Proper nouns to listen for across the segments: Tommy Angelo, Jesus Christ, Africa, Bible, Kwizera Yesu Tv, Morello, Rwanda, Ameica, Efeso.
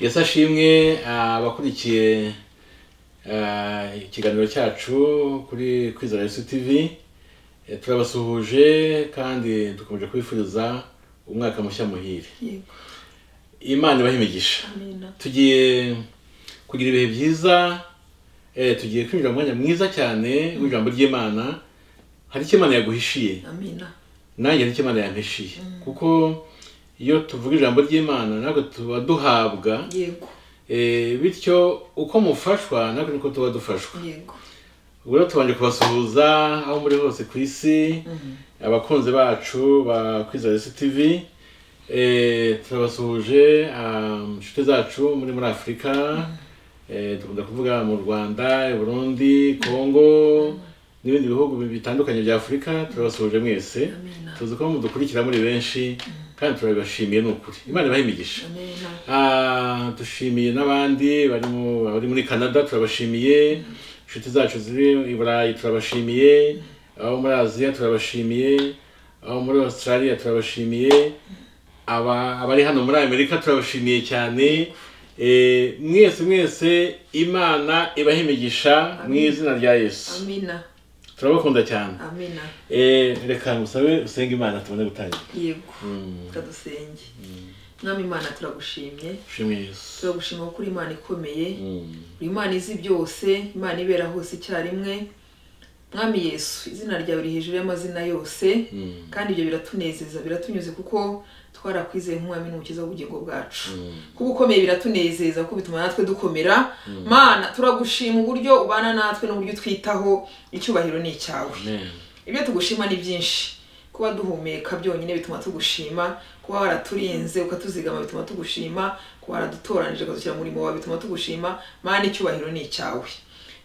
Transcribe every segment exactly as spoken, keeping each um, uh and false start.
Yesa shimwe abakurikiye ikiganiro cyacu kuri Kwizera Yesu T V, turabasuhuje kandi dukomeje kwifuza umwaka mushya muhire. Imana ibahimigisha. Tugiye kugira ibihe byiza, tugiye kwinjira mwanya mwiza cyane w'ijambo ry'Imana. Hari cy'Imana yaguhishiye. Amina. Nanjye ni cy'Imana yampeshiye. Kuko iyo tuvuga ijambo ry'Imana nako tuba duhabwa, yego, eh bityo uko mufashwa nako niko tuba dufashwa, yego. Ubwo tubanje kubasuhuza aho muri hose kwisi, abakunze bacu ba Kwizera Yesu T V, eh turabasuhuje inshuti zacu muri muri Afrika, eh tukunda kuvuga mu Rwanda, Burundi, Kongo n'ibindi bihugu bitandukanye bya Afrika. Turabasuhuje mwese, tuzi ko mudukurikira muri benshi. Kandi turabashimiye n'ukuri. Imana ibahimigisha. Ah, dushimiye n'abandi barimo bari muri Canada, turabashimiye. Inshuti zacu ziri i Burayi turabashimiye. Abo muri Aziya turabashimiye. Abo muri Australia turabashimiye. Aba abari hano muri Amerika turabashimiye cyane. Eh, mwese mwese Imana ibahimigisha mu izina rya Yesu. Amina. Turabakunda cyane. Amina. Eh reka musabe usenge Imana tubone gutangira. Yego. Kadusenge. Mwami Imana turagushimye. Shimye Yesu. Turagushimye kuri Imana ikomeye. Imana izi byose, Imana ibera hose icyarimwe. Mwami Yesu, izina ryawe riri hejuru y'amazina yose, kandi ibyo biratunezeza, biratunyuze kuko twarakwizeye nk'umwami n'umukiza w'ubugingo bwacu. Kuko ukomeye biratunezeza, kuko bituma natwe dukomera. Mana turagushima uburyo ubana natwe n'uburyo twitaho, icyubahiro ni icyawe. Ibyo tugushima ni byinshi. Kuba duhumeka byonyine bituma tugushima, kuba waraturinze ukatuzigama bituma tugushima, kuba waradutoranije ukadushyira muri mwoba bituma tugushima. Mana icyubahiro ni icyawe.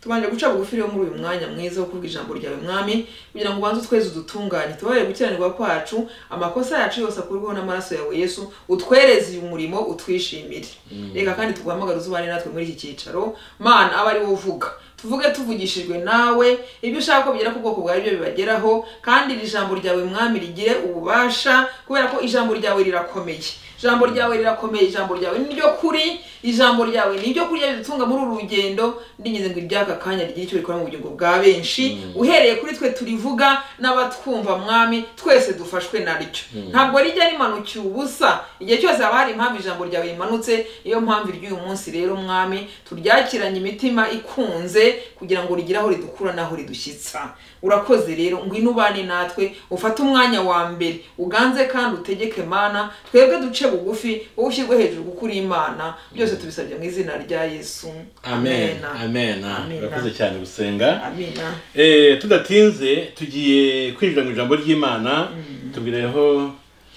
Tubanje guca bugufi rero muri uyu mwanya mwiza wo kuvuga ijambo ryawe mwami, kugira ngo ubanze utweze udutunganye, tubaye gukiranirwa kwacu, amakosa yacu yose akurweho n'amaraso yawe Yesu, utwereze uyu murimo, utwishimire. Reka kandi tuguhamagara uzubane natwe muri iki cyicaro. Mana abari wo uvuga, tuvuge tuvugishijwe nawe, ibyo ushaka kugera ku bwoko bwawe byo bibageraho, kandi iri jambo ryawe mwami rigire ububasha, kubera ko ijambo ryawe rirakomeye. Ijambo ryawe rirakomeye, ijambo ryawe ni ryo kuri, ijambo ryawe ni ryo kurya bidutunga muri uru rugendo. Ndinyeze ngo ibyaka kanya rigira icyo rikora mu bugingo bwa benshi, uhereye kuri twe turivuga n'abatwumva mwami, twese dufashwe naryo. Ntabwo rijya rimanuka ubusa, igihe cyose abari impamvu ijambo ryawe rimanutse. Iyo mpamvu ry'uyu munsi rero mwami, turyakiranye imitima ikunze, kugira ngo rigire aho ridukura naho ridushyitsa. Urakoze rero, ngwino ubane natwe, ufate umwanya wa mbere, uganze kandi utegeke Mana, twebwe duce bugufi, wowe ushyirwe hejuru gukura Imana. Byose tubisabye mu izina rya Yesu. Amen. Amen. Urakoze cyane gusenga. Amen. Eh tudatinze tugiye kwinjira mu ijambo ry'Imana, tubireho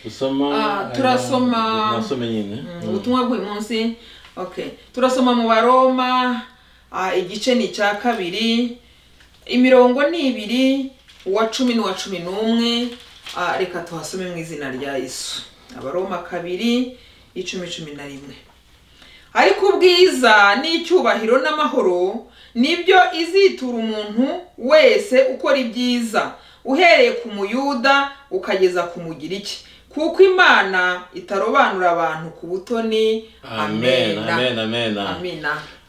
gusoma. Ah turasoma. Nasome nyine. Ubutumwa bw'uyu munsi. Okay. Turasoma mu Baroma igice ni cya kabiri. Imirongo ni ibiri, uwa cumi n'uwa cumi n'umwe. Reka tuhasome mu izina rya Yesu. Abaroma kabiri icumi cumi na rimwe. Ariko ubwiza n'icyubahiro n'amahoro nibyo izitura umuntu wese ukora ibyiza, uhereye ku Muyuda ukageza ku Mugiriki, kuko Imana itarobanura abantu ku butoni. Amen. Amen. Amen. Amen.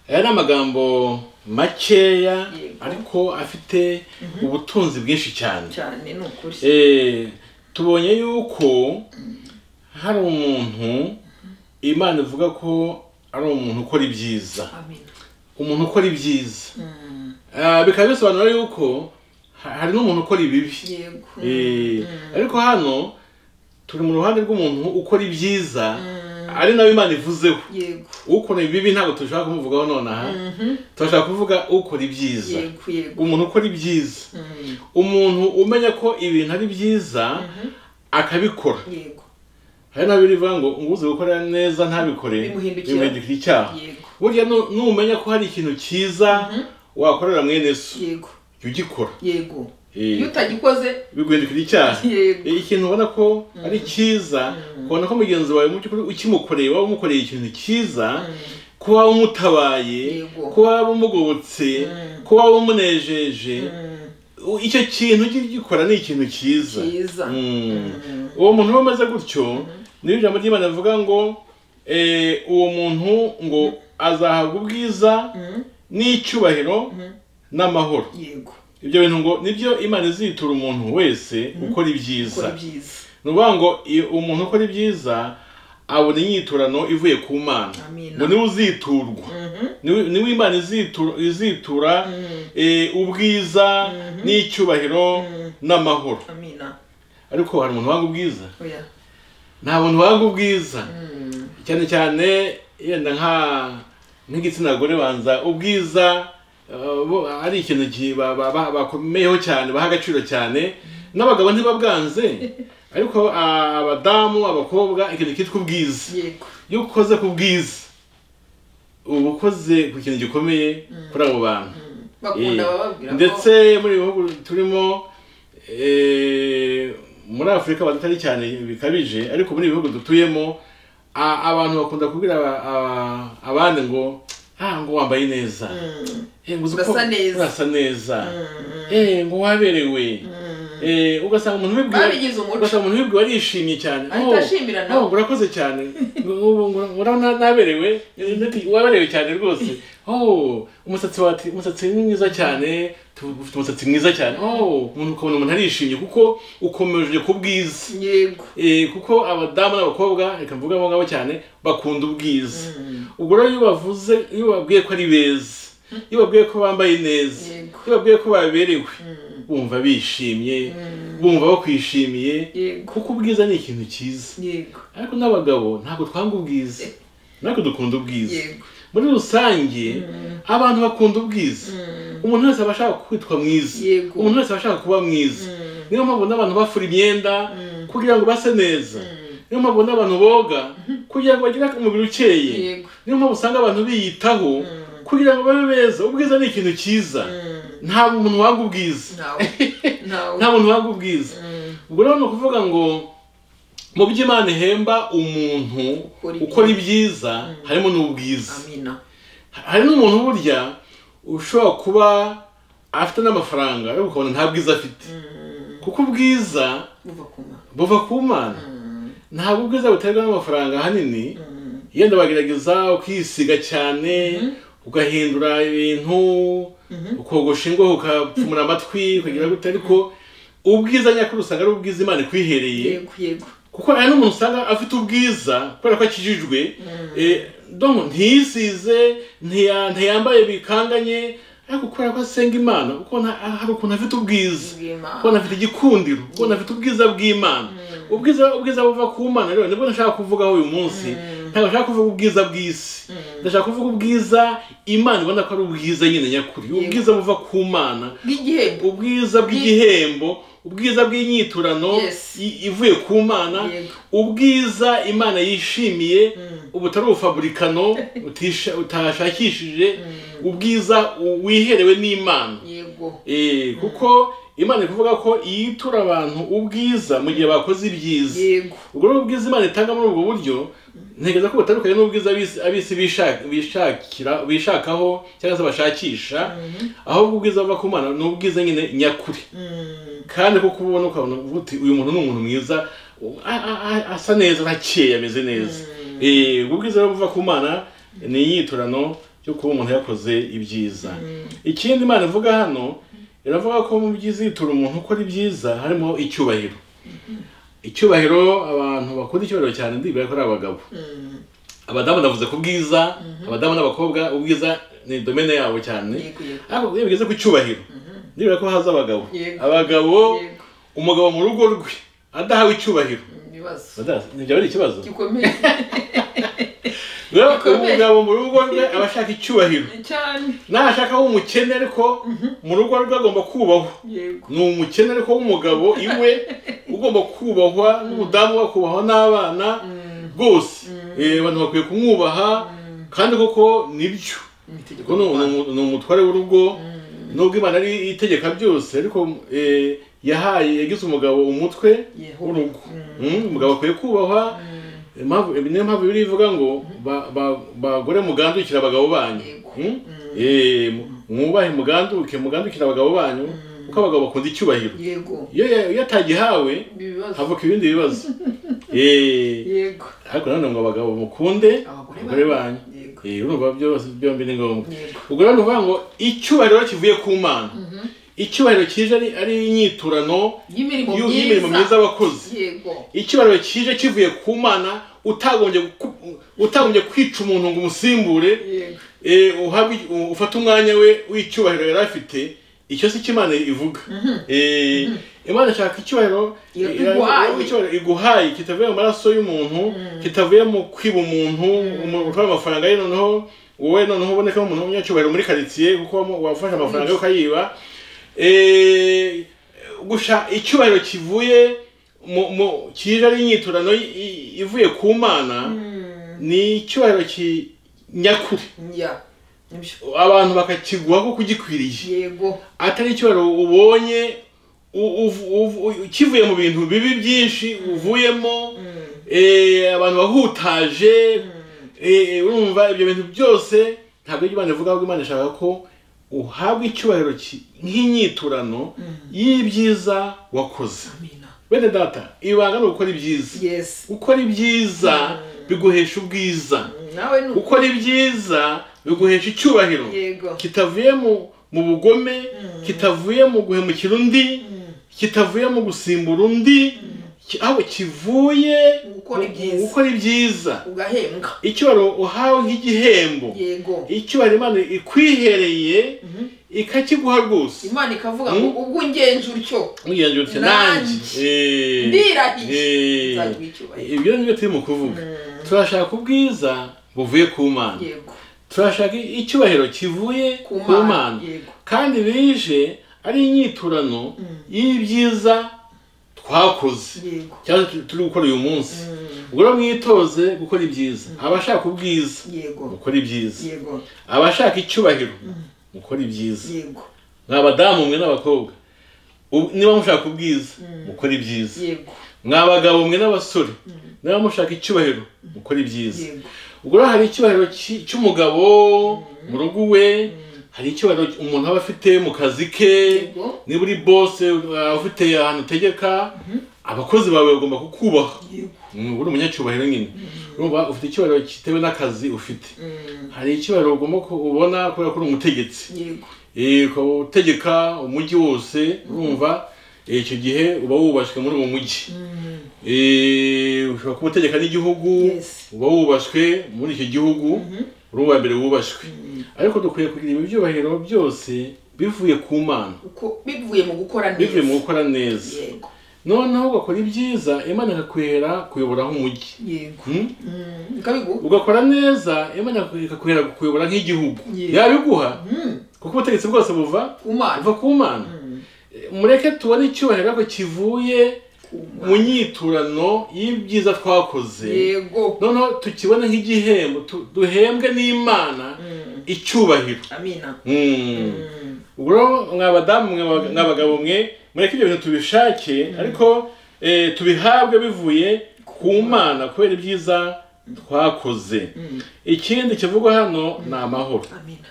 Aya ni amagambo makeya ariko afite ubutunzi bwinshi cyane cyane. Ni ukuri. Eh tubonye yuko hari umuntu Imana ivuga ko ari umuntu ukora ibyiza. Umuntu ukora ibyiza bikaba bisobanura yuko hari n'umuntu ukora ibibi. Ariko hano turi mu ruhande rw'umuntu ukora ibyiza, ari nawe Imana ivuzeho. Ukora ibibi ntabwo tushaka kumuvugaho nonaha, turashaka kuvuga ukora ibyiza. Umuntu ukora ibyiza, umuntu umenya ko ibintu ari byiza akabikora. Hari n'abirivuga ngo nguze gukora neza ntabikore bimuhindukira icyaha. Burya n'umenya ko hari ikintu cyiza wakorera mwene so, yego, ugikora. Yego. Iyo utagikoze biguhindukira icyaha. Ikintu ubona ko ari cyiza, ubona ko mugenzi wawe mu cy'ukuri ukimukoreye, waba umukoreye ikintu cyiza, kuba umutabaye, kuba umugobotse, kuba umunejeje, icyo kintu gikora ni ikintu cyiza. Uwo muntu wamaze gutyo, niyo ijambo ry'Imana avuga ngo uwo muntu ngo azahabwa ubwiza n'icyubahiro n'amahoro. Yego, ibyo bintu ngo nibyo Imana izitura umuntu wese ukora ibyiza. Nuvuga ngo umuntu ukora ibyiza abona inyiturano ivuye ku Mana. Ngo niwe uziturwa, niwe Imana izitura ubwiza n'icyubahiro n'amahoro. Ariko hari umuntu wanga ubwiza? Nta muntu wanga ubwiza, cyane cyane yenda nka n'igitsina gore banza ubwiza ari ikintu bakomeyeho cyane, baha agaciro cyane, n'abagabo ntibabwanze. Ariko abadamu, abakobwa, ikintu kitwa ubwiza. Iyo ukoze ku bwiza uba ukoze ku kintu gikomeye kuri abo bantu. Ndetse muri ibi bihugu turimo, muri Afrika badatari cyane bikabije, ariko muri ibihugu dutuyemo abantu bakunda kubwira abandi ngo ah ngo wambaye neza, eh ngo urasa neza, eh ngo waberewe, eh ugasanga umuntu wibwira arishimye cyane, oh urakoze cyane, ngo naberewe, waberewe cyane rwose, oh umusatsi wawe umusatsi ni mwiza cyane, ufite umusatsi mwiza cyane. Oh, umuntu ukabona umuntu arishimye kuko ukomeje ku bwiza. Yego, eh kuko abadamu n'abakobwa reka mvuga ngo cyane bakunda ubwiza. Ubwo rero iyo bavuze, iyo babwiye ko ari beza, iyo babwiye ko bambaye neza, iyo babwiye ko baberewe, bumva bishimye, bumva bakwishimiye kuko ubwiza ni ikintu cyiza. Yego, ariko n'abagabo ntabwo twanga ubwiza, ntabwo dukunda ubwiza. Muri rusange abantu bakunda ubwiza. Umuntu wese abashaka kwitwa mwiza, umuntu wese abashaka kuba mwiza. Niyo mpamvu n'abantu bafura imyenda kugira ngo base neza, niyo mpamvu n'abantu boga kugira ngo bagire umubiri ukeye, niyo mpamvu usanga abantu biyitaho kugira ngo babe beza. Ubwiza ni ikintu cyiza, nta muntu wanga ubwiza, nta muntu wanga ubwiza. Ubwo rero ni ukuvuga ngo mu byo Imana ihemba umuntu ukora ibyiza harimo n'ubwiza. Hari n'umuntu burya ushobora kuba afite n'amafaranga ariko ukabona nta bwiza afite, kuko ubwiza buva ku Mana. Ntabwo ubwiza buterwa n'amafaranga ahanini, yenda bagerageza ukisiga cyane, ugahindura ibintu, ukogosha ingohe, ukapfumura amatwi, ukagira gute. Ariko ubwiza nyakuri usanga ari ubwiza Imana ikwihereye, kuko ari n'umuntu usanga afite ubwiza kubera ko akijijwe, ntiyisize, ntiyambaye bikanganye, ariko kubera ko asenga Imana, hari ukuntu afite ubwiza, kubona afite igikundiro, kubona afite ubwiza bw'Imana. Ubwiza buva ku Mana. Rero nibwo nashaka kuvugaho uyu munsi. Ntabwo nashaka kuvuga ubwiza bw'isi, ndashaka kuvuga ubwiza Imana ibona ko ari ubwiza nyine nyakuri. Ubwiza buva ku Mana, ubwiza bw'igihembo, ubwiza bw'inyiturano ivuye ku Mana, ubwiza Imana yishimiye, ubutari ubufaburikano utashakishije, ubwiza wiherewe n'Imana. Eh, kuko Imana ivuga ko yitura abantu ubwiza mu gihe bakoze ibyiza. Ubwo ubwiza Imana itanga muri ubwo buryo ntegereza ko butandukanye n'ubwiza abisi bishakira bishakaho cyangwa se bashakisha, ahubwo ubwiza buva ku Mana ni ubwiza nyine nyakuri. Kandi kuko ubona ukabona uti uyu muntu ni umuntu mwiza, asa neza, nakeye, ameze neza. Eh, ubwiza buva ku Mana ni inyiturano yo kuba umuntu yakoze ibyiza. Ikindi Imana ivuga hano, iravuga ko mu byizitura umuntu ukora ibyiza harimo icyubahiro. Icyubahiro, abantu bakunda icyubahiro cyane ndibira ko ari abagabo. Abadamu ndavuze ku bwiza, abadamu n'abakobwa ubwiza ni domaine yabo cyane. Ariko iyo bigeze ku cyubahiro ndibira ko haza abagabo. Abagabo, umugabo mu rugo rwe adahawe icyubahiro, ntibyaba ari ikibazo gikomeye. Umugabo mu rugo rwe aba ashaka icyubahiro, nashaka w'umukene ariko mu rugo rwe agomba kubahwa. Ni umukene ariko w'umugabo iwe ugomba kubahwa, n'umudamu akubahwa n'abana rwose. Abantu bakwiye kumwubaha kandi koko nibyo. Ni umutware w'urugo, nubwo Imana ari itegeka byose ariko yahaye yagize umugabo umutwe w'urugo. Umugabo akwiye kubahwa. Niyo mpamvu Bibiliya ivuga ngo bagore mugandukira abagabo banyu, mwubahe muganduke, mugandukira abagabo banyu kuko abagabo bakunda icyubahiro. Iyo atagihawe havuka ibindi bibazo. yego hako none ngo abagabo mukunde abagore banyu eh urumva byose byombi ni ngombwa ubwo rero uvuga ngo icyubahiro kivuye ku Mana icyubahiro kije ari ari inyiturano y'imirimo myiza abakozi yego icyubahiro kije kivuye ku Mana utagombye utagombye kwica umuntu ngo umusimbure eh ufata umwanya we w'icyubahiro yarafite icyo si cy'Imana ivuga eh Imana shaka icyubahiro iguhaye kitavuye mu maraso y'umuntu kitavuye mu kwiba umuntu utwara amafaranga ye noneho wowe noneho uboneka umuntu w'umunyacyubahiro muri quartier kuko wafashe amafaranga yo kayiba eh gusha icyubahiro kivuye mu kije ari inyiturano ivuye ku Mana ni icyubahiro kinyakuri abantu bakakiguha ko kugikwirije yego atari icyubahiro ubonye kivuye mu bintu bibi byinshi uvuyemo eh abantu bahutaje eh urumva ibyo bintu byose ntabwo Imana ivuga ko Imana ishaka ko uhabwa icyubahiro nk'inyiturano y'ibyiza wakoze bene data ibanga no gukora ibyiza gukora ibyiza biguhesha ubwiza gukora ibyiza biguhesha icyubahiro kitavuye mu bugome kitavuye mu guhemukira undi kitavuye mu gusimbura undi aho kivuye gukora ibyiza ugahembwa icyubahiro uhawe nk'igihembo icyubahiro Imana ikwihereye ikakiguha rwose Imana ikavuga ngo ubwo ungenje utyo ungenje utyo nanjye ndirahiye ibyo nibyo turimo kuvuga turashaka ubwiza buvuye ku Mana turashaka icyubahiro kivuye ku Mana kandi bije ari inyiturano y'ibyiza twakoze cyangwa turi gukora uyu munsi ubwo rero mwitoze gukora ibyiza abashaka ubwiza gukora ibyiza abashaka icyubahiro gukora ibyiza mwabadamu mwe n'abakobwa niba mushaka ubwiza gukora ibyiza mwabagabo mwe n'abasore niba mushaka icyubahiro gukora ibyiza ubwo hari icyubahiro cy'umugabo mu rugo we hari icyubahiro umuntu aba afite mu kazi ke niba uri boss ufite ahantu utegeka abakozi bawe bagomba kukubaha uri umunyacyubahiro nyine urumva ufite icyubahiro kitewe n'akazi ufite hari icyubahiro ugomba kubona kubera ko uri umutegetsi yego utegeka umujyi wose urumva icyo gihe uba wubashywe muri uwo mujyi eh ushobora kuba utegeka n'igihugu uba wubashywe muri icyo gihugu uri uwa mbere wubashywe ariko dukwiye kugira ibyubahiro byose bivuye ku Mana bivuye mu gukora neza bivuye mu gukora neza noneho ugakora ibyiza Imana ikakwera kuyoboraho umujyi ugakora neza Imana ikakwera kuyobora nk'igihugu yabiguha kuko ubutegetsi bwose buva ku Mana mureke tubone icyubahiro ko kivuye mu nyiturano y'ibyiza twakoze yego noneho tukibona nk'igihembo duhembwe n'Imana icyubahiro amina ubwo mwabadamu mwabagabo mwe mureke ibyo bintu tubishake ariko tubihabwe bivuye ku Mana kubera ibyiza twakoze ikindi kivugwa hano ni amahoro amina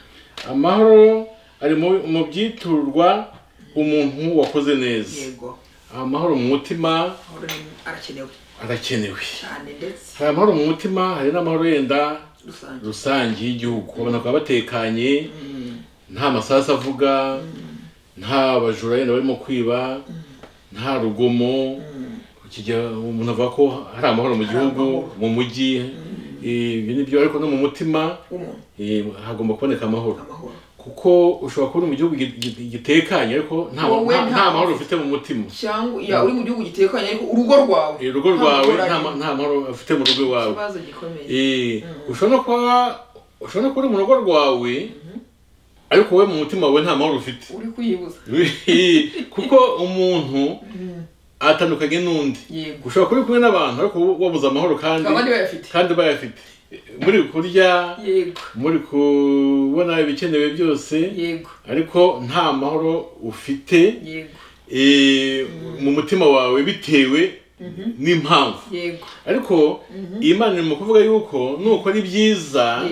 amahoro ari mu byiturwa umuntu wakoze neza yego amahoro mu mutima arakenewe arakenewe cyane ndetse hari amahoro mu mutima hari n'amahoro yenda rusange y'igihugu ubona ko batekanye nta masasa avuga nta bajura yenda barimo kwiba nta rugomo kijya umuntu avuga ko hari amahoro mu gihugu mu mujyi ibi nibyo ariko no mu mutima hagomba kuboneka amahoro kuko ushobora kuba mu gihugu gitekanye ariko nta mahoro ufite mu mutima cyangwa ya uri mu gihugu gitekanye ariko urugo rwawe urugo rwawe nta mahoro ufite mu rugo rwawe eh ushobora kuba ushobora kuba mu rugo rwawe ariko we mu mutima we nta mahoro ufite uri kuyibuza kuko umuntu atandukanye n'undi ushobora kuba kumwe n'abantu ariko wabuza amahoro kandi kandi bayafite muri kurya muri kubona ibikenewe byose ariko nta mahoro ufite mu mutima wawe bitewe n'impamvu ariko Imana ni mu kuvuga yuko nukora ibyiza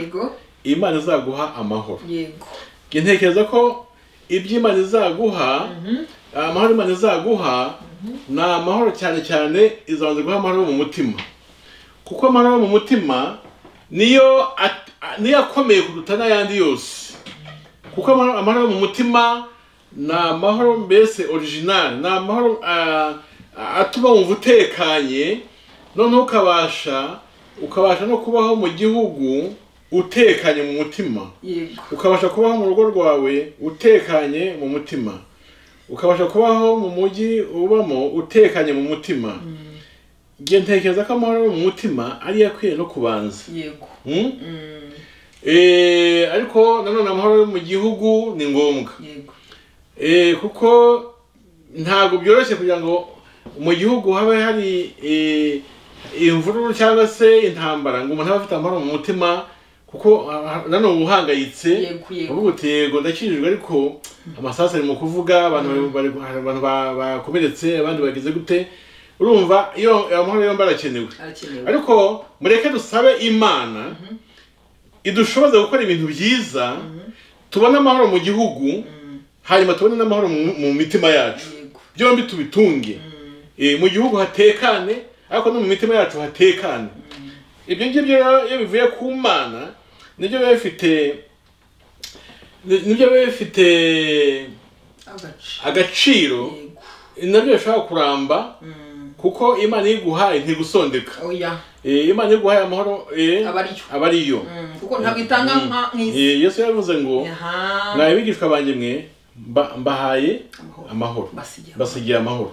Imana izaguha amahoro ntekereza ko iby'Imana izaguha amahoro Imana izaguha ni amahoro cyane cyane izabanza guha amahoro mu mutima, kuko amahoro mu mutima niyo niyo akomeye kuruta n'ayandi yose, kuko amahoro mu mutima ni amahoro mbese original, ni amahoro atuma wumva utekanye, noneho ukabasha ukabasha no kubaho mu gihugu utekanye mu mutima, ukabasha kubaho mu rugo rwawe utekanye mu mutima, ukabasha kubaho mu mujyi ubamo utekanye mu mutima. Ngiye ntekereza ko amahoro mu mutima ari yakwiye no kubanza. Yego. Eh ariko nanone amahoro mu gihugu ni ngombwa. Yego. Eh kuko ntago byoroshye kugira ngo mu gihugu habe hari eh imvururu cyangwa se intambara ngo umuntu afite amahoro mu mutima, kuko nano uhangayitse ubu gutego ndakijijwe ariko amasasa ari mu kuvuga abantu bari abantu bakomeretse abandi bagize gute, urumva iyo amahoro yo mbarakenewe. Ariko mureke dusabe Imana idushoboze gukora ibintu byiza tubona amahoro mu gihugu, hanyuma tubona amahoro mu mitima yacu, byombi tubitunge mu gihugu hatekane ariko no mu mitima yacu hatekane. Ibyo ngibyo iyo bivuye ku Mana nibyo bifite nibyo bifite agaciro, nabyo bishaka kuramba kuko Imana iguhaye ntigusondeka. Oya. Eh Imana iguhaye amahoro eh abariyo kuko ntabitanga nka nk'isi. Yesu yavuze ngo nawe bigishwa banje mwe mbahaye amahoro basigira amahoro,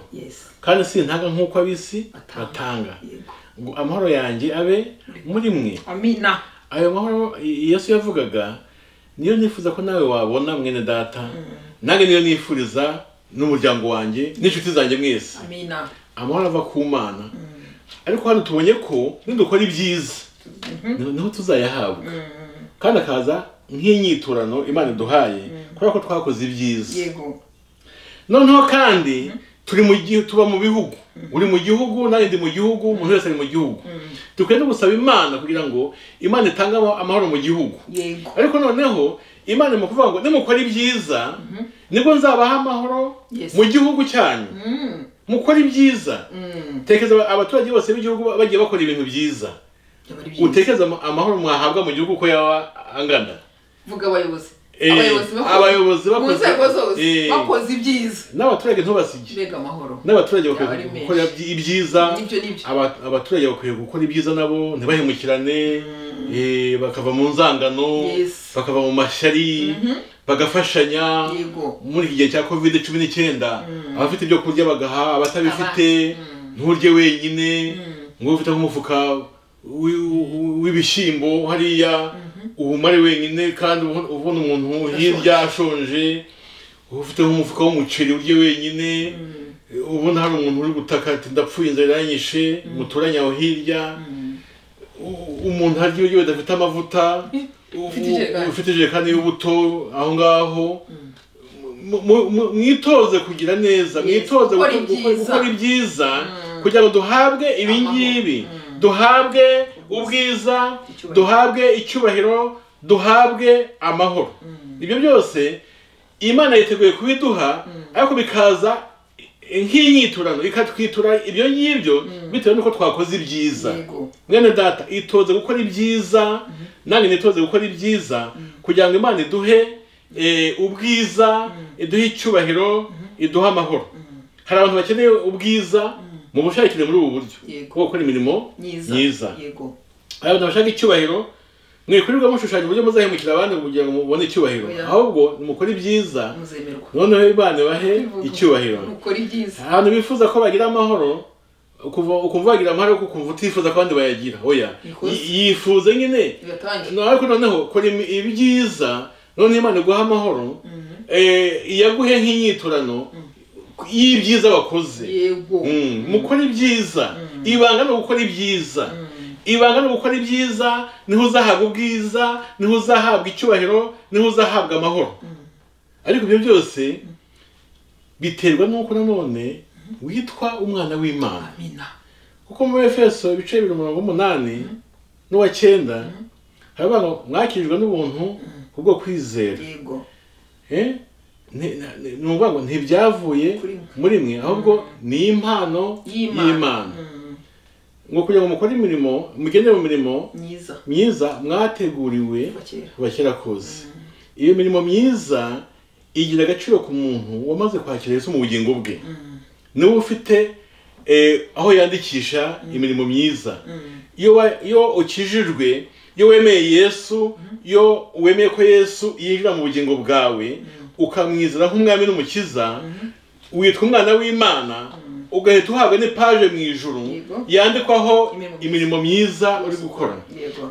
kandi si ntanga nkuko abisi batanga, amahoro yanjye abe muri mwe. Amina. Ayo mahoro Yesu yavugaga niyo nifuza ko nawe wabona mwene data, nange niyo nifuriza n'umuryango wanjye n'inshuti zanjye mwese. Amina. Amahoro ava ku Mana. Ariko hano tubonye ko nidukora ibyiza niho tuzayahabwa, kandi akaza nk'inyiturano Imana duhaye kubera ko twakoze ibyiza. Yego. Noneho kandi turi mu gihe tuba mu bihugu, uri mu gihugu nari ndi mu gihugu, umuntu wese ari mu gihugu, dukwende gusaba Imana kugira ngo Imana itange amahoro mu gihugu. Yego. Ariko noneho Imana mu kuvuga ngo nimukora ibyiza nibwo nzabaha amahoro mu gihugu cyanyu, mukora ibyiza. Tekeza abaturage bose b'igihugu bagiye bakora ibintu byiza, utekeza amahoro mwahabwa mu gihugu ko yaba angana. Vuga abayobozi abayobozi bakoze ibyiza n'abaturage ntubasige amahoro, n'abaturage bakwiye gukora ibyiza, abaturage bakwiye gukora ibyiza nabo ntibahemukirane, bakava mu nzangano, bakava mu mashyari, bagafashanya. Muri iki gihe cya covid cumi n'icyenda abafite ibyo kurya bagaha abatabifite, nturye wenyine ngo ufite nk'umufuka w'ibishimbo hariya ubumare wenyine, kandi ubona umuntu hirya ashonje, ufite umufuka w'umuceri urye wenyine, ubona hari umuntu uri gutaka ati ndapfuye inzara iranyishe muturanye aho hirya, umuntu harya urye udafite amavuta, ufite ijerekani y'ubuto aho ngaho. Mwitoze kugira neza, mwitoze gukora ibyiza kugira ngo duhabwe ibi ngibi, duhabwe ubwiza, duhabwe icyubahiro, duhabwe amahoro. Ibyo byose Imana yiteguye kubiduha, ariko bikaza nk'inyiturano ikatwitura ibyo ngibyo bitewe n'uko twakoze ibyiza. Mwene data itoze gukora ibyiza, nange nitoze gukora ibyiza kugira ngo Imana iduhe ubwiza, iduhe icyubahiro, iduhe amahoro. Hari abantu bakeneye ubwiza mu bushakire muri ubu buryo kuko gukora imirimo myiza. Yego. Ayo ndashaka icyubahiro, mwikwirirwa mushushanya uburyo muzahemukira abandi kugira ngo mubone icyubahiro, ahubwo mukora ibyiza none bibane bahe icyubahiro. Abantu bifuza ko bagira amahoro, ukumva bagira amahoro kuko ukumva utifuza ko abandi bayagira. Oya, yifuze nyine, ariko noneho kora ibyiza none Imana iguha amahoro iyaguhe nk'inyiturano y'ibyiza bakoze. Mukora ibyiza, ibanga no gukora ibyiza, ibanga no gukora ibyiza, niho uzahabwa ubwiza, niho uzahabwa icyubahiro, niho uzahabwa amahoro. Ariko ibyo byose biterwa n'uko nanone witwa umwana w'Imana. Kuko mu Efeso ibice bibiri mirongo umunani n'uwa cyenda haravuga ngo mwakijwe n'ubuntu kubwo kwizera. nubwo ntibyavuye muri mwe ahubwo ni impano y'Imana ngo kugira ngo mukore imirimo mugende mu mirimo myiza myiza mwateguriwe bashyira koze. Iyo mirimo myiza igira agaciro ku muntu wamaze kwakira Yesu mu bugingo bwe n'ubu ufite aho yandikisha imirimo myiza. Iyo ukijijwe, iyo wemeye Yesu, iyo wemeye ko Yesu yinjira mu bugingo bwawe ukamwizera nk'umwami n'umukiza, witwa umwana w'Imana, ugahita uhabwa n'ipaje mu ijuru yandikwaho imirimo myiza uri gukora.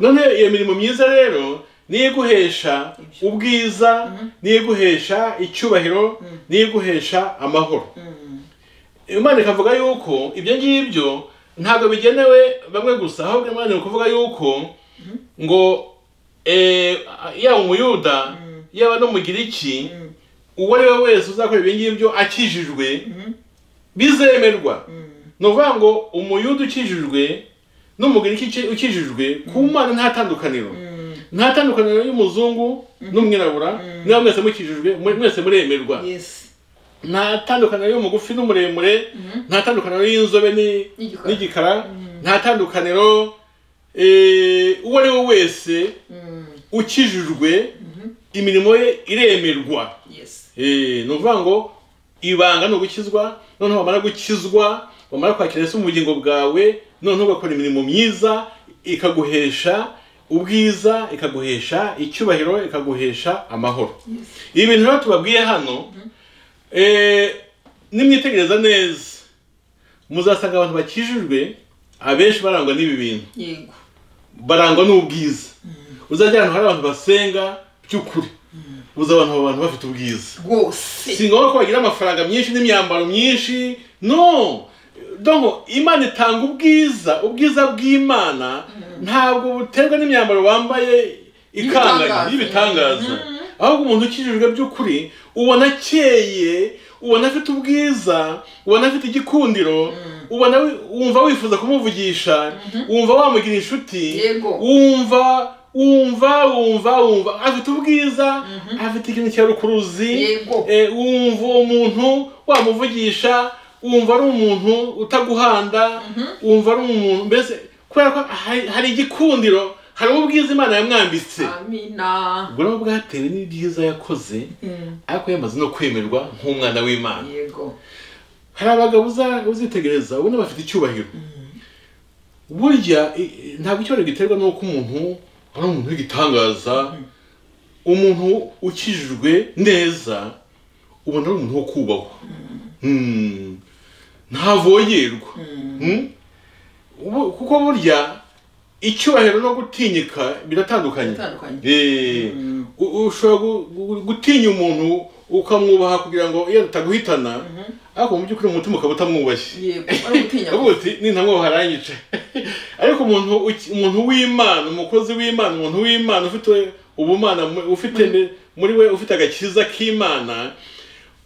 None iyo mirimo myiza rero niyo iguhesha ubwiza, niyo iguhesha icyubahiro, niyo iguhesha amahoro. Imana ikavuga yuko ibyo ngibyo ntabwo bigenewe bamwe gusa, ahubwo Imana ikavuga yuko ngo yaba umuyuda yaba n'umugiriki uwo ari we wese uzakora ibyo ngibyo akijijwe bizemerwa. Ni ukuvuga ngo umuyuda ukijijwe n'umugiriki ukijijwe ku Mana nta tandukaniro, nta tandukaniro y'umuzungu n'umwirabura, niba mwese mukijijwe mwese muremerwa. Nta tandukaniro y'umugufi n'umuremure, nta tandukaniro y'inzobe n'igikara, nta tandukaniro. Uwo ari we wese ukijijwe imirimo ye iremerwa. Ni ukuvuga ngo ibanga ni ugukizwa, noneho wamara gukizwa wamara kwakira Yesu mu bugingo bwawe, noneho ugakora imirimo myiza ikaguhesha ubwiza, ikaguhesha icyubahiro, ikaguhesha amahoro. Ibi bintu rero tubabwiye hano nimwitegereza neza muzasanga abantu bakijijwe abenshi barangwa n'ibi bintu, barangwa n'ubwiza. Uzajya ahantu hari abantu basenga by'ukuri uza abantu abantu bafite ubwiza rwose, singombwa ko bagira amafaranga myinshi n'imyambaro myinshi. No, donc Imana itanga ubwiza. Ubwiza bw'Imana ntabwo buterwa n'imyambaro wambaye ikanganye y'ibitangaza, ahubwo umuntu ukijijwe by'ukuri ubona akeye, ubona afite ubwiza, ubona afite igikundiro, ubona wumva wifuza kumuvugisha, wumva wamugira inshuti, wumva wumva wumva wumva afite ubwiza, afite ikintu cya rukuruzi, wumva umuntu wamuvugisha, wumva ari umuntu utaguhanda, wumva ari umuntu mbese kubera ko hari igikundiro, hari ubwiza Imana yamwambitse. Amina. Ubwo rero bwatewe n'ibyiza yakoze ariko yamaze no kwemerwa nk'umwana w'Imana. Yego. Hari abagabo uzitegereza ubona bafite icyubahiro, burya ntabwo icyubahiro giterwa n'uko umuntu ari umuntu w'igitangaza. Umuntu ukijijwe neza ubona ari umuntu wo kubahwa, ntavogerwa, kuko burya icyubahiro no gutinyika biratandukanye. Ushobora gutinya umuntu ukamwubaha kugira ngo iyo utaguhitana, ariko mu by'ukuri umutima ukaba utamwubashye. Yego, ni ntamwubaha aranyica. Ariko umuntu w'Imana, umukozi w'Imana, umuntu w'Imana ufite ubumana, ufite muri we ufite agakiza k'Imana,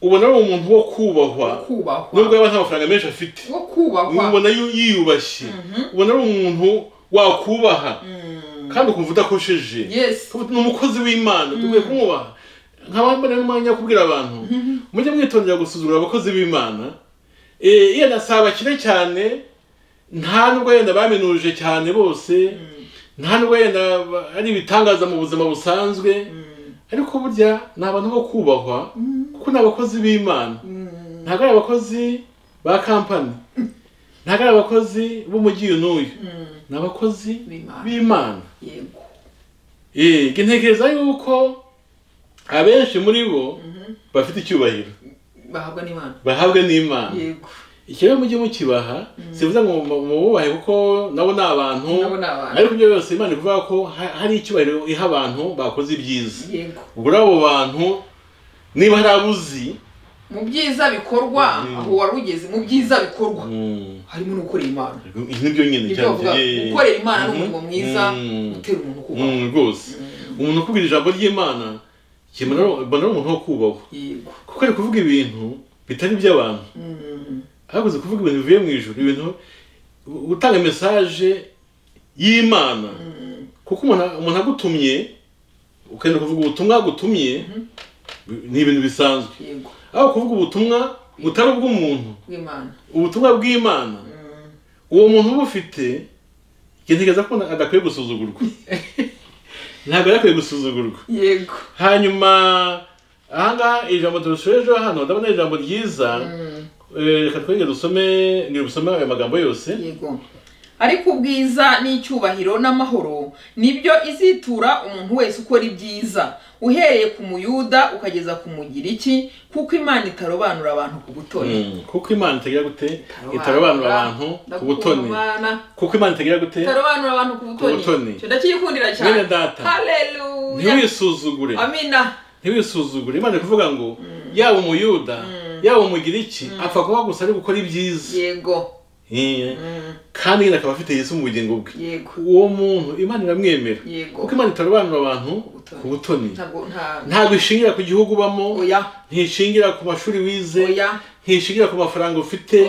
ubona ari umuntu wo kubahwa nubwo yaba nta mafaranga menshi afite, ubona yiyubashye, ubona ari umuntu wakubaha kandi ukumva udakosheje. Ni umukozi w'Imana, dukwiye kumwubaha. Nkabambana n'umwanya kubwira abantu mujye mwitondera gusuzugura abakozi b'Imana. Iyo nasaba kire cyane nta nubwo yenda baminuje cyane bose, nta nubwo yenda ari ibitangaza mu buzima busanzwe, ariko burya ni abantu bo kubahwa kuko ni abakozi b'Imana. Ntabwo ari abakozi ba kampani, ntabwo ari abakozi b'umugi n'uyu, ni abakozi b'Imana. Yego, ntekereza yuko abenshi muri bo bafite icyubahiro bahabwa n'Imana. Ikirere mujye mukibaha, sivuze ngo mububahe kuko nabo ni abantu, ariko ibyo byose Imana ivuga ko hari icyubahiro iha abantu bakoze ibyiza. Ubwo abo bantu niba hari abuzi mu byiza bikorwa aho warugeze mu byiza bikorwa harimo n'ukorera Imana, ibyo nyine cyane ukorera Imana n'umurimo mwiza utera umuntu kubaho rwose. Umuntu ukubwira ijambo ry'Imana mbona ari umuntu wo kubaho kuko ari kuvuga ibintu bitari iby'abantu, ahubwo ari kuvuga ibintu bivuye mu ijuru, ibintu utanga mesaje y'Imana. Kuko umuntu agutumye ukenda kuvuga ubutumwa agutumye n'ibintu bisanzwe. Aho kuvuga ubutumwa butari ubw'umuntu bw'Imana, ubutumwa bw'Imana, uwo muntu ubufite kintegeza ko adakwiye gusuzugurwa. Ntabwo yakwiye gusuzugurwa. Yego. Hanyuma aha ijambo turushejeho hano ndabona ijambo ryiza. Reka twenge dusome ngira gusoma ayo magambo yose. Yego. Ariko ubwiza n'icyubahiro n'amahoro nibyo izitura umuntu wese ukora ibyiza, uhereye ku Muyuda ukageza ku Mugiriki, kuko Imana itarobanura abantu ku butoni. Kuko Imana itagira gute itarobanura abantu ku butoni. Kuko Imana itagira gute itarobanura abantu ku butoni. Cyo ndakikundira cyane. Haleluya. Ntiwisuzugure. Amina. Ntiwisuzugure. Imana kuvuga ngo yaba Umuyuda yaba Umugiriki apfa kuba gusa ari gukora ibyiza. Yego. Ee kandi nakaba afite Yesu mu bugingo bwe. Uwo muntu Imana iramwemera. Kuko Imana itarobanura abantu ku butoni. Ntabwo ishingira ku gihugu ubamo, ntishingira ku mashuri wize, ntishingira ku mafaranga ufite,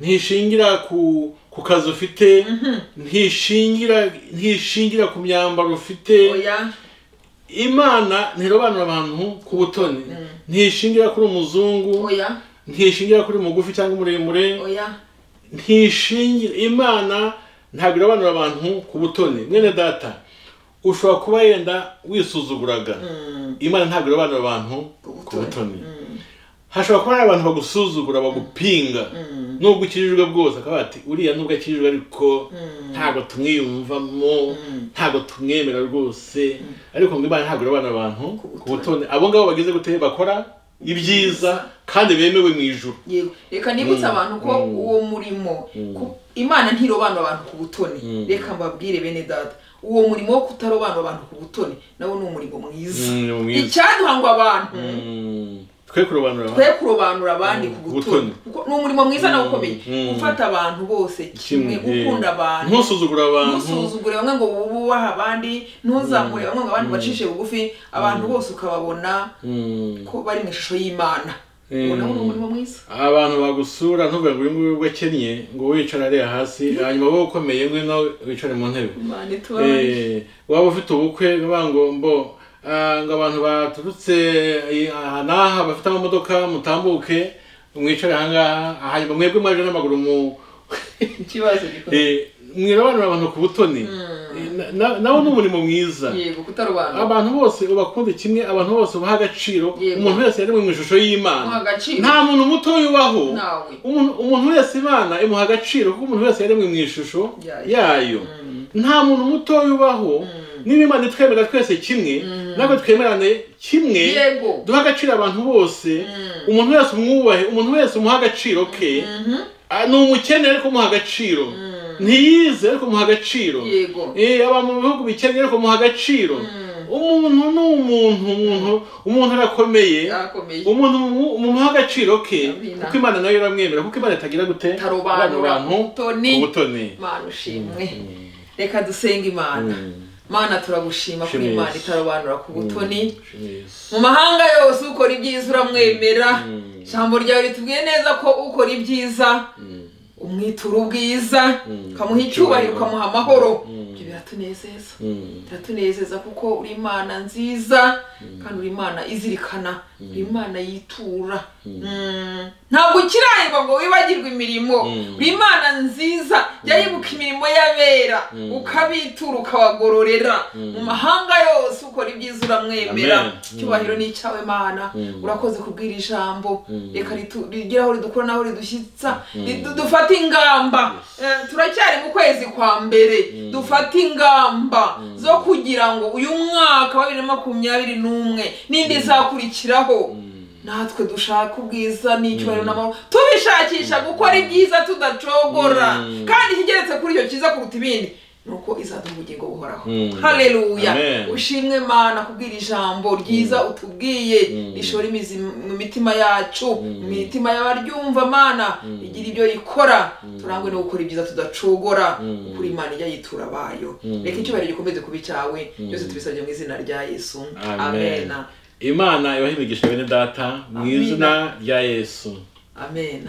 ntishingira ku ku kazi ufite, ntishingira ntishingira ku myambaro ufite. Imana ntirobanura abantu ku butoni. Ntishingira kuri umuzungu, ntishingira kuri mugufi cyangwa muremure. Ntishingira Imana ntabwo irabanura abantu ku butoni. Mwene data ushobora kuba yenda wisuzuguraga, Imana ntabwo irabanura abantu ku butoni. Hashobora kuba abantu bagusuzugura bagupinga nubwo ukirijwe bwose, akaba ati uriya nubwo akirijwe ariko ntabwo tumwiyumvamo, ntabwo tumwemera rwose, ariko ngo Imana ntabwo irabanura abantu ku butoni. Abo ngabo bageze gute? Bakora ibyiza kandi bemewe mu ijuru. Yego. Reka nibutsa abantu ko uwo murimo Imana ntirobanura abantu ku butoni. Reka mbabwire bene data, uwo murimo wo kutarobanura abantu ku butoni nawo ni umurimo mwiza. Icyaduhangwa abantu twe kurobanura twe kurobanura abandi ku butoni. Ni umurimo mwiza nawo ukomeye. Gufata abantu bose kimwe, gukunda abantu, ntusuzugura abantu, ntusuzugure bamwe ngo bubaha abandi, ntuzamure bamwe ngo abandi bacishe bugufi, abantu bose ukababona ko bari mu ishusho y'Imana. Abantu bagusura ntuvuga ngo ngo ubwakennye ngo wicara ari hasi hanyuma bo ukomeye ngo nawe wicare mu ntebe. Eh waba ufite ubukwe ngo mbo ngo abantu baturutse naha bafite amamodoka mutambuke umwicara ahangaha, ahanyuma mwebwe mwaje n'amaguru mu kibazo giko. Eh mwirabanura abantu ku butoni nawo ni umurimo mwiza. Yego. Kutarobanura abantu bose ubakunda kimwe, abantu bose ubaha agaciro. Umuntu wese yari mu ishusho y'Imana, nta muntu muto yubaho. Umuntu wese Imana imuha agaciro kuko umuntu wese yari mu ishusho yayo. Nta muntu muto yubaho. Niba Imana twemera twese kimwe, nako twemerane kimwe, duha agaciro abantu bose, umuntu wese umwubahe, umuntu wese umuha agaciro ke. Ni umukene ariko umuha agaciro, ntiyize ariko umuha agaciro, aba mu bihugu bikennye ariko umuha agaciro. Umuntu ni umuntu, umuntu arakomeye, umuntu umuha agaciro ke kuko Imana nayo iramwemera, kuko Imana itagira gute abantu ku butoni. Reka dusenge Imana. Mana turagushima kuri Imana itarobanura ku butoni. Mu mahanga yose ukora ibyiza uramwemera. Ijambo ryawe ritubwiye neza ko ukora ibyiza umwitura ubwiza, ukamuha icyubahiro, ukamuha amahoro. Ibyo biratunezeza. Biratunezeza kuko uri Imana nziza kandi uri Imana izirikana, uri Imana yitura. Ntabwo ukirayirwa ngo wibagirwe imirimo. Uri Imana nziza yayibuka imirimo y'abera, ukabitura ukabagororera. Mu mahanga yose ukora ibyiza uramwemera. Icyubahiro ni icyawe Mana. Urakoze kubwira ijambo. Reka rigeraho ridukura naho ridushyitsa, dufata ingamba. Turacyari mu kwezi kwa mbere, dufata ingamba zo kugira ngo uyu mwaka wa bibiri na makumyabiri n'umwe n'indi zakurikiraho natwe dushaka ubwiza n'icyubahiro n'amahoro, tubishakisha gukora ibyiza tudacogora, kandi kigeretse kuri iyo cyiza kuruta ibindi nuko izaduha ubugingo buhoraho. Haleluya. Ushimwe Mana kubwira ijambo ryiza utubwiye, rishora imizi mu mitima yacu, mu mitima y'abaryumva. Mana igira ibyo rikora, turangwe no gukora ibyiza tudacogora kuri Imana ijya yitura abayo. Reka icyubahiro gikomeze kuba icyawe, byose tubisabye mu izina rya Yesu. Amen. Imana ibahimigisha bene data mu izina rya Yesu. Amen.